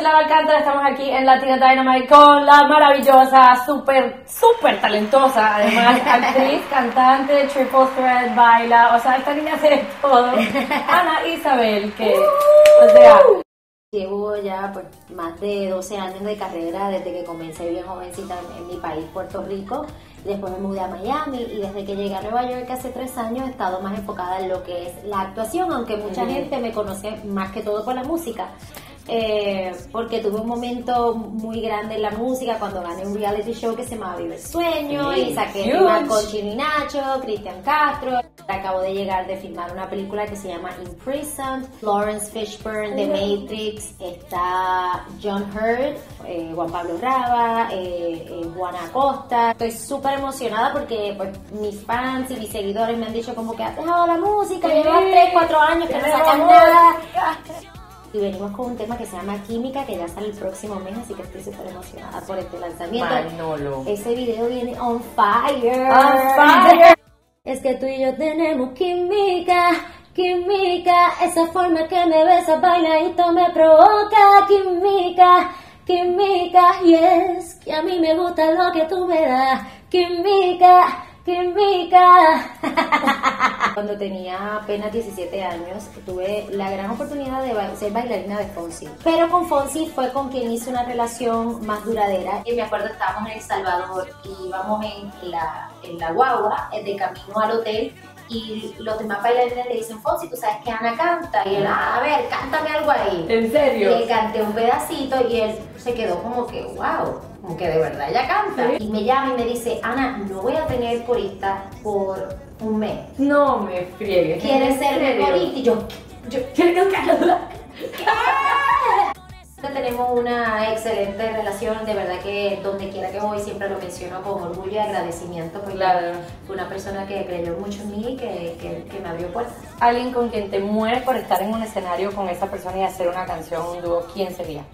soy Lara Alcántara, estamos aquí en Latina Dynamite con la maravillosa, súper talentosa, además, actriz, cantante, triple threat, baila, o sea, esta niña hace todo, Ana Isabelle, que, o sea... Llevo ya pues, más de 12 años de carrera, desde que comencé bien jovencita en mi país, Puerto Rico. Después me mudé a Miami y desde que llegué a Nueva York hace 3 años he estado más enfocada en lo que es la actuación, aunque mucha gente me conoce más que todo por la música. Porque tuve un momento muy grande en la música cuando gané un reality show que se llamaba Vive el Sueño y saqué a Marco Chirinacho, Cristian Castro. Acabo de llegar de filmar una película que se llama In Prison, Florence Fishburne de Matrix, está John Hurt, Juan Pablo Raba, Juana Acosta. Estoy súper emocionada porque pues, mis fans y mis seguidores me han dicho como que has dejado la música, llevas 3-4 años que no sacas nada. Y venimos con un tema que se llama Química, que ya sale el próximo mes, así que estoy súper emocionada por este lanzamiento. Manolo. Ese video viene on fire. On fire. Es que tú y yo tenemos química, química. Esa forma que me besas, bailadito me provoca. Química, química. Y es que a mí me gusta lo que tú me das. Química, química. Cuando tenía apenas 17 años tuve la gran oportunidad de ser bailarina de Fonsi, pero con Fonsi fue con quien hice una relación más duradera. Y me acuerdo estábamos en El Salvador y íbamos en la guagua de camino al hotel y los demás bailarines le dicen, Fonsi, tú sabes que Ana canta, y él, a ver, cántame algo ahí. ¿En serio? Le canté un pedacito y él se quedó como que, wow, como que de verdad ella canta. ¿Sí? Y me llama y me dice, Ana, no voy a tener corista por un mes. No me friegues. ¿Quieres ser mi corista? Y yo quiero cantarla. Tenemos una excelente relación, de verdad que donde quiera que voy siempre lo menciono con orgullo y agradecimiento porque fue una persona que creyó mucho en mí y que me abrió puertas. Alguien con quien te mueres por estar en un escenario con esa persona y hacer una canción, un dúo, ¿quién sería?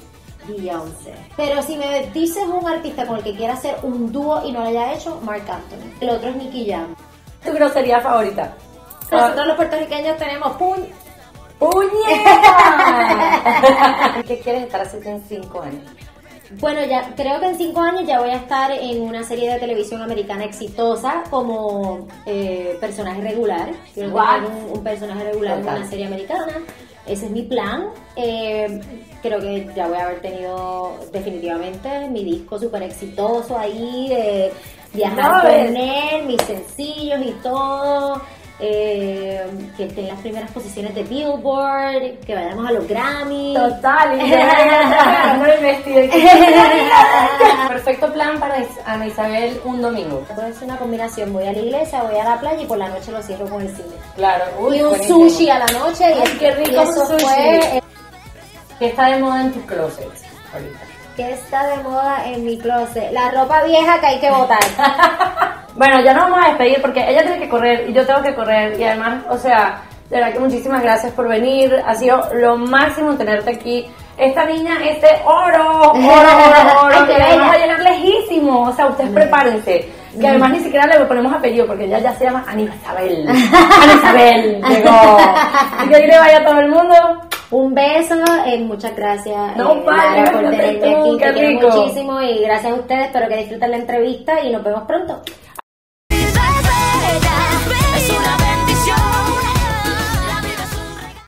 Beyoncé. Pero si me dices un artista con el que quiera hacer un dúo y no lo haya hecho, Mark Anthony. El otro es Nicky Jam. ¿Tu grosería favorita? Nosotros los puertorriqueños tenemos ¡puñeta! ¿Qué quieres estar haciendo en 5 años? Bueno, ya creo que en 5 años ya voy a estar en una serie de televisión americana exitosa como personaje regular. Quiero tener un personaje regular en una serie americana. Ese es mi plan. Creo que ya voy a haber tenido definitivamente mi disco súper exitoso ahí, de viajar con él, mis sencillos y todo. Que esté en las primeras posiciones de Billboard, que vayamos a los Grammys. Total, perfecto plan para Ana Isabelle un domingo. Puede ser una combinación, voy a la iglesia, voy a la playa y por la noche lo cierro con el cine. Claro. Uy, y un buenísimo sushi a la noche. Ay, y qué rico, y eso sushi. ¿Qué está de moda en tus closets ahorita? ¿Qué está de moda en mi closet? La ropa vieja que hay que botar. Bueno, ya nos vamos a despedir porque ella tiene que correr y yo tengo que correr y además, o sea, de verdad que muchísimas gracias por venir, ha sido lo máximo tenerte aquí. Esta niña es de oro, que vamos a llegar lejísimo, o sea, ustedes prepárense, que además ni siquiera le ponemos apellido porque ella ya se llama Ana Isabelle. Ana Isabelle llegó, así que dile vaya a todo el mundo. Un beso, muchas gracias Lara, por tenerme aquí, te quiero muchísimo y gracias a ustedes, espero que disfruten la entrevista y nos vemos pronto.